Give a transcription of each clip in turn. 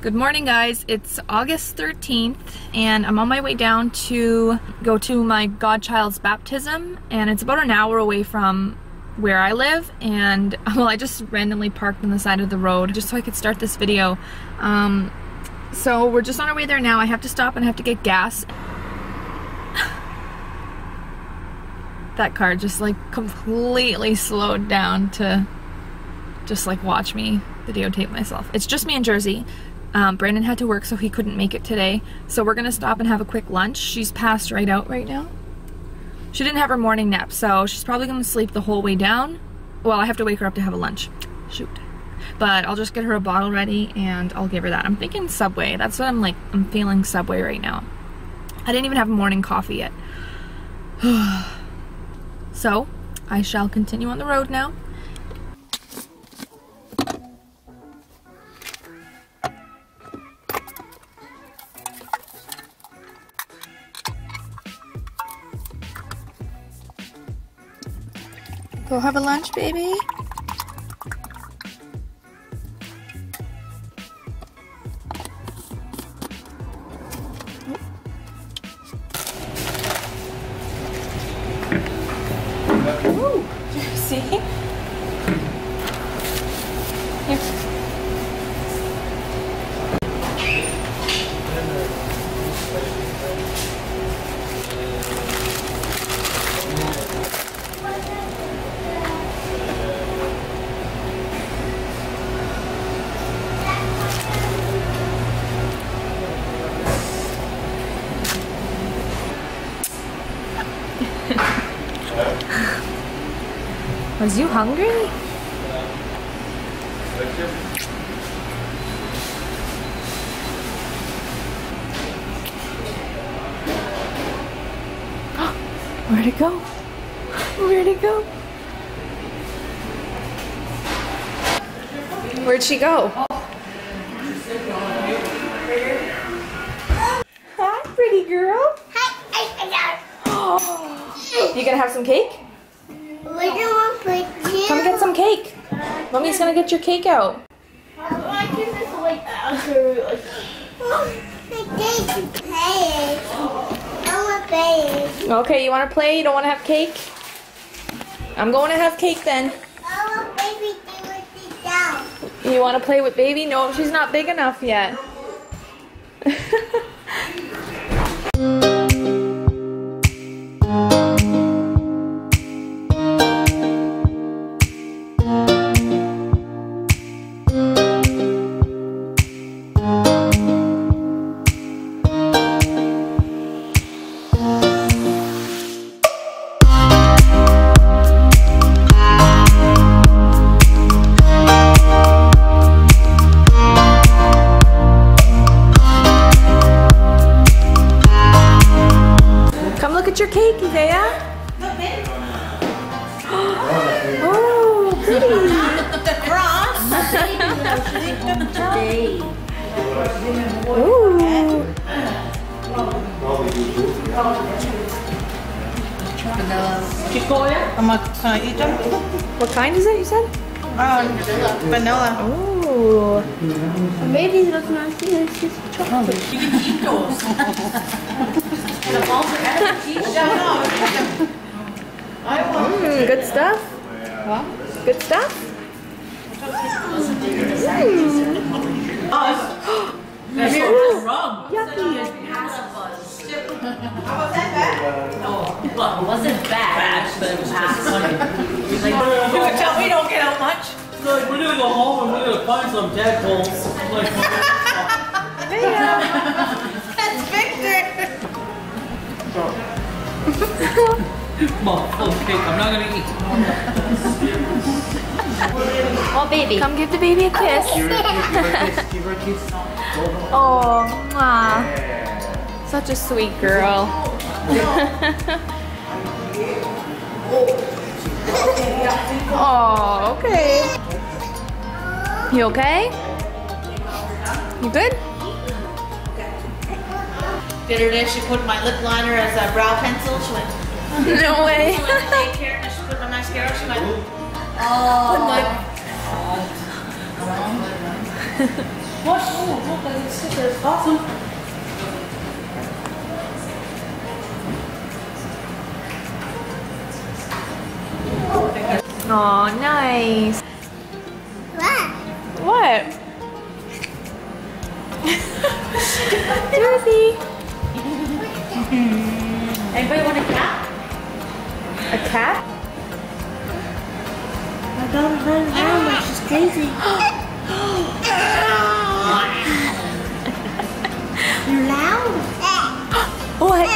Good morning, guys. It's August 13th and I'm on my way down to go to my godchild's baptism, and it's about an hour away from where I live. And well, I just randomly parked on the side of the road just so I could start this video. So we're just on our way there now. I have to stop and I have to get gas. That car just like completely slowed down to just like watch me videotape myself. It's just me and Jersey. Brandon had to work, so he couldn't make it today. So we're gonna stop and have a quick lunch. She's passed right out right now. She didn't have her morning nap, so she's probably gonna sleep the whole way down. Well, I have to wake her up to have a lunch. Shoot. But I'll just get her a bottle ready and I'll give her that. I'm thinking Subway. That's what I'm like. I'm feeling Subway right now. I didn't even have morning coffee yet. So I shall continue on the road now. Go have a lunch, baby. Ooh, Jersey. Here. Was you hungry? Where'd it go? Where'd it go? Where'd she go? Hi, pretty girl. Hi. Oh. You gonna have some cake? Come get some cake. Mommy's gonna get your cake out. Okay, you wanna play? You don't wanna have cake? I'm going to have cake then. You wanna play with baby? No, she's not big enough yet. Your cake, Isaiah. Oh, pretty. What kind is it, you said? Vanilla. Oh. Maybe it looks nice. It's just chocolate. Good stuff. Huh? Good stuff. Well, it wasn't bad, but it was just funny. You can tell we don't get out much. Like, we're gonna go home and we're gonna find some tadpoles. Mom, okay, I'm not gonna eat. Oh, baby. Come give the baby a kiss. Give her a kiss. Oh, ma. Such a sweet girl. Oh, okay. You okay? You good? The other day she put my lip liner as a brow pencil. She went, no way. She went to daycare and she put my mascara. She went, oh my God. What? Oh, look at these stickers. Awesome. Oh, nice. What? Jersey. Anybody want a cat? A cat? My dog runs around like she's crazy. You're loud. What?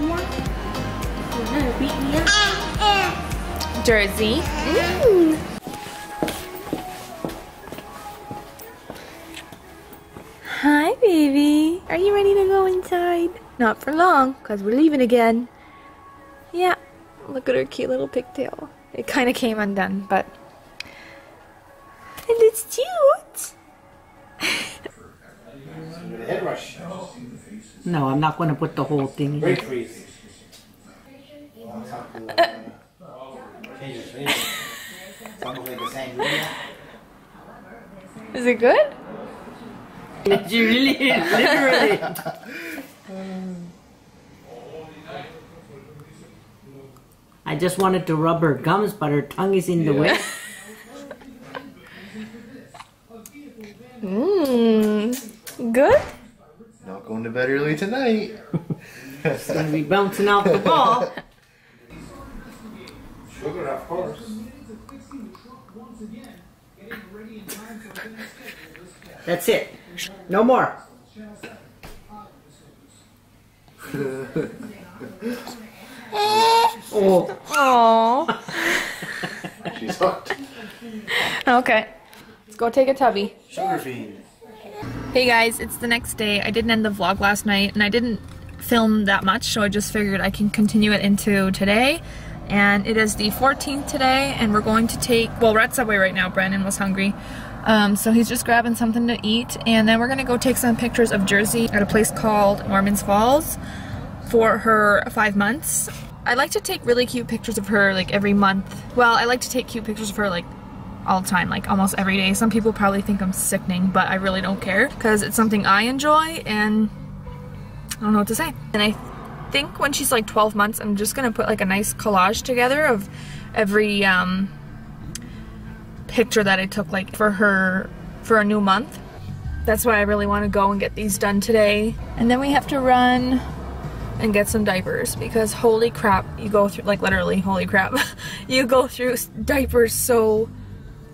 You're gonna beat me up. Jersey. Mm. Hi, baby. Are you ready to go inside? Not for long, because we're leaving again. Yeah, look at her cute little pigtail. It kind of came undone, but... and it's cute! Head rush. No, I'm not going to put the whole thing in. Break freeze. Is it good? Did you really? Literally. I just wanted to rub her gums, but her tongue is in the way. Mmm. Good? Not going to bed early tonight. It's going to be bouncing off the ball. Sugar, of course. That's it. No more. Oh. Aww. She's hooked. Okay. Let's go take a tubby. Sugar bean. Hey guys, it's the next day. I didn't end the vlog last night and I didn't film that much, so I just figured I can continue it into today. And it is the 14th today and we're going to take, well, we're at Subway right now. Brandon was hungry. So he's just grabbing something to eat, and then we're gonna go take some pictures of Jersey at a place called Normand's Falls for her 5 months. I like to take really cute pictures of her like every month. Well, I like to take cute pictures of her like all the time, like almost every day. Some people probably think I'm sickening, but I really don't care because it's something I enjoy and I don't know what to say. And I think when she's like 12 months, I'm just gonna put like a nice collage together of every picture that I took like for her for a new month. That's why I really want to go and get these done today. And then we have to run and get some diapers because holy crap, you go through, like literally holy crap, you go through diapers so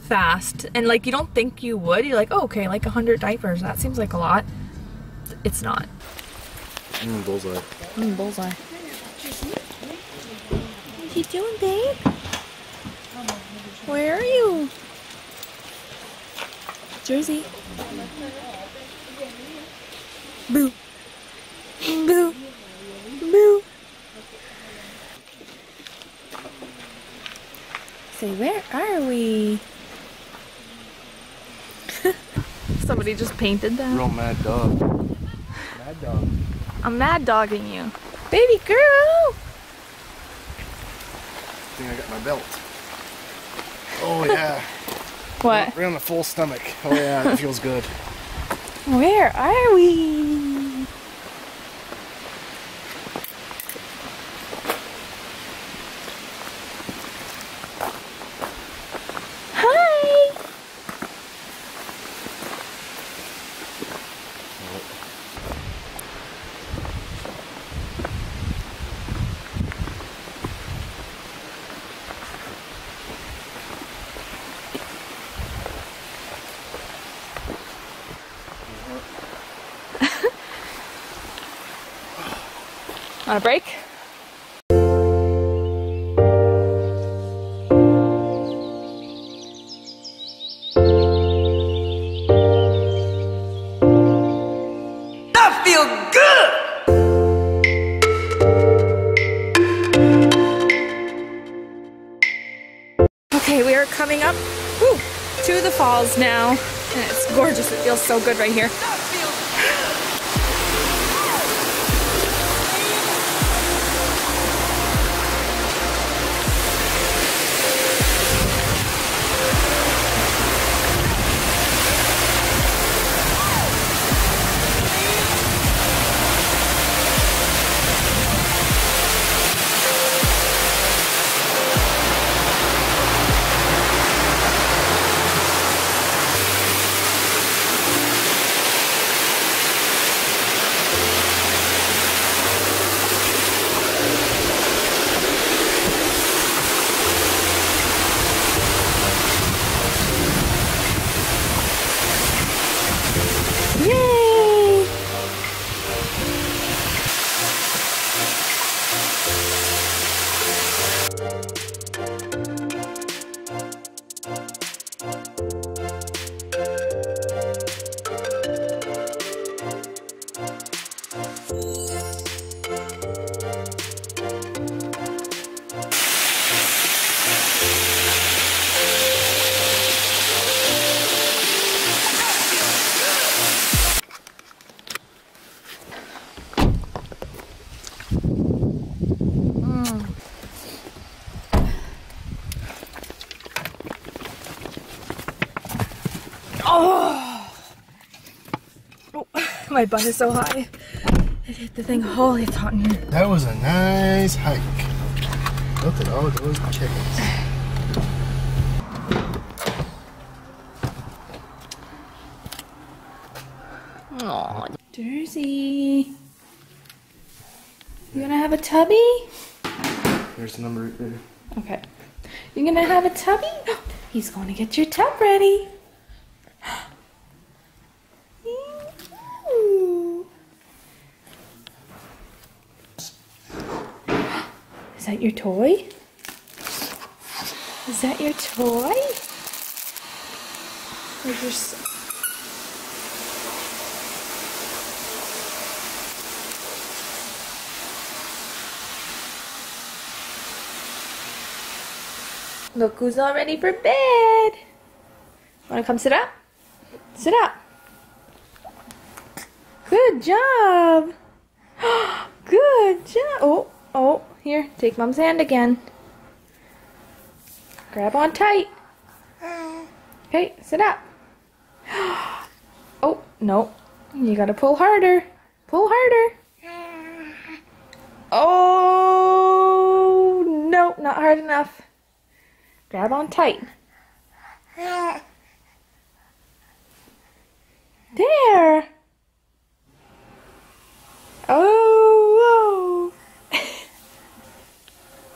fast. And like you don't think you would, you're like, oh, okay, like 100 diapers, that seems like a lot. It's not. Mm, bullseye. Mm, bullseye. What are you doing, babe? Where are you? Jersey. Boo. Boo. Boo. Say, where are we? Somebody just painted that. Real mad dog. Mad dog. I'm mad dogging you. Baby girl! I think I got my belt. Oh yeah. What? We're on a full stomach. Oh yeah, it feels good. Where are we? Hi! On a break? Okay, we are coming up to the falls now. And it's gorgeous, it feels so good right here. My butt is so high. I hit the thing. Holy, it's hot in here. That was a nice hike. Look at all those chickens. Aww. Jersey. You gonna have a tubby? There's the number right there. Okay. You gonna have a tubby? He's going to get your tub ready. Is that your toy? Is that your toy? Or your... Look who's all ready for bed. Wanna come sit up? Sit up. Good job. Good job. Oh, oh. Here, take Mom's hand again. Grab on tight. Okay, sit up. Oh, no. You gotta pull harder. Pull harder. Oh, no, not hard enough. Grab on tight. There. Oh.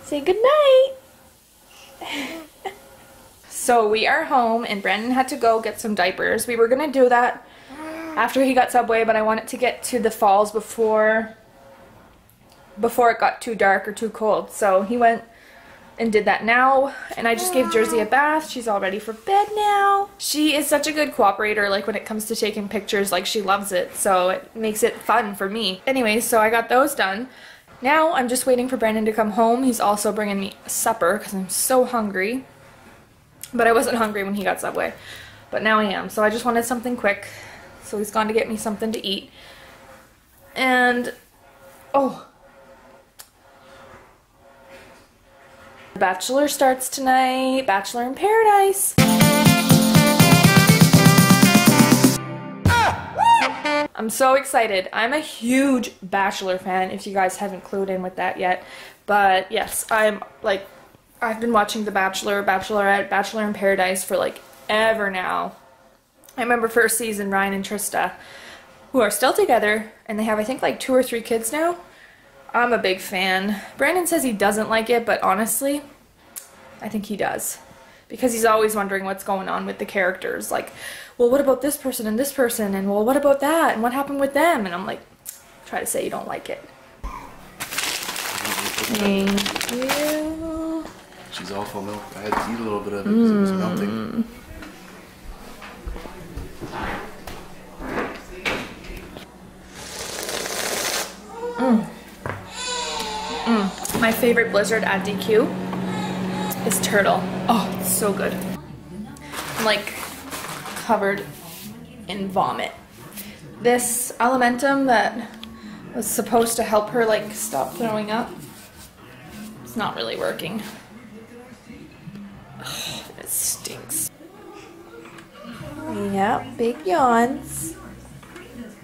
Say good night. So we are home and Brandon had to go get some diapers. We were gonna do that after he got Subway, but I wanted to get to the falls before it got too dark or too cold. So he went and did that now, and I just gave Jersey a bath. She's all ready for bed now. She is such a good cooperator, like when it comes to taking pictures, like she loves it, so it makes it fun for me. Anyways, so I got those done. Now I'm just waiting for Brandon to come home. He's also bringing me supper because I'm so hungry. But I wasn't hungry when he got Subway. But now I am. So I just wanted something quick. So he's gone to get me something to eat. And, oh. The Bachelor starts tonight. Bachelor in Paradise. I'm so excited. I'm a huge Bachelor fan, if you guys haven't clued in with that yet. But yes, I've been watching The Bachelor, Bachelorette, Bachelor in Paradise for like ever now. I remember first season, Ryan and Trista, who are still together, and they have I think like 2 or 3 kids now. I'm a big fan. Brandon says he doesn't like it, but honestly, I think he does. Because he's always wondering what's going on with the characters. Like, well, what about this person? And, well, what about that? And what happened with them? And I'm like, try to say you don't like it. Thank you. She's all full milk. I had to eat a little bit of it because it was melting. Mm. Mm. My favorite Blizzard at DQ. Is turtle. Oh, it's so good. I'm like covered in vomit. This alimentum that was supposed to help her like stop throwing up, it's not really working. Oh, it stinks. Yeah, big yawns.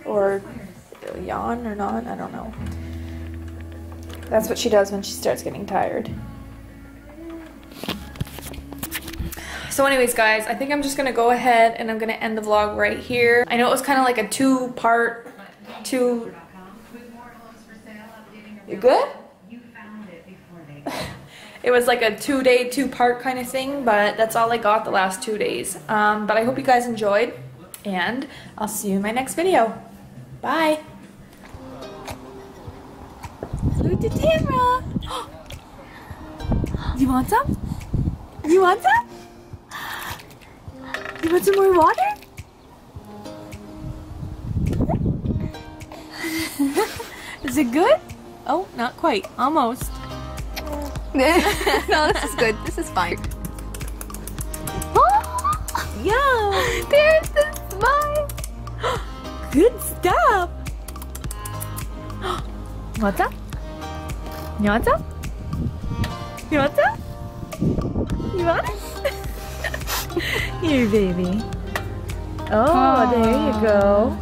Or yawn or not, I don't know. That's what she does when she starts getting tired. So anyways guys, I think I'm just gonna go ahead and I'm gonna end the vlog right here. I know it was kind of like a two-part. You good? It was like a 2-day, 2-part kind of thing, but that's all I got the last 2 days. But I hope you guys enjoyed, and I'll see you in my next video. Bye. Salute to Tamara. You want some? You want some? You want some more water? Is it good? Oh, not quite. Almost. No, this is good. This is fine. Oh, yeah. There's the smile. Good stuff. What's up? You want some? You want some? You want it? Here, baby. Oh, aww. There you go.